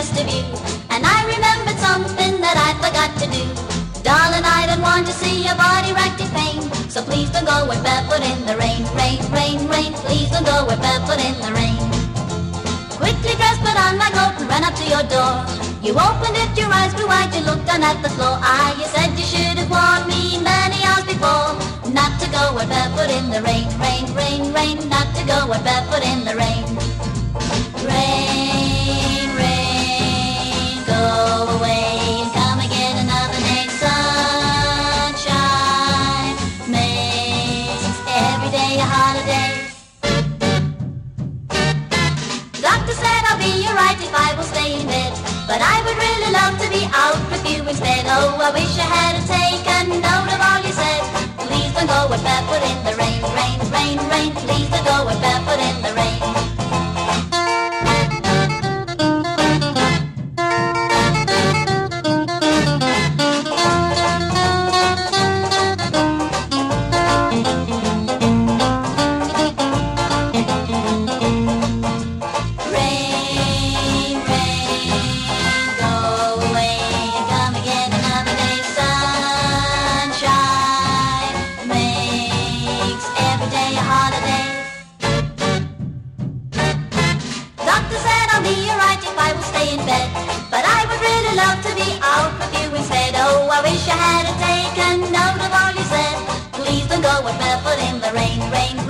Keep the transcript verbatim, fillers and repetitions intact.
just a view, and I remembered something that I forgot to do. Darling, I don't want to see your body racked in pain, so please don't go with barefoot in the rain, rain, rain, rain. Please don't go with barefoot in the rain. Quickly dressed, put on my coat and ran up to your door. You opened it, your eyes grew wide, you looked down at the floor. Ah, you said you should have warned me many hours before, not to go with barefoot in the rain, rain, rain, rain. Not to go with barefoot in the rain. Rain, rain, go away and come and get another day. Sunshine makes every day a holiday. The doctor said I'll be alright if I will stay in bed, but I would really love to be out with you instead. Oh, I wish I had taken note of all you said. Please don't go with barefoot in the rain, rain, rain, rain. Please don't go with barefoot in the rain. But I would really love to be out with you instead. Oh, I wish I had taken note of all you said. Please don't go with barefoot in the rain, rain, rain.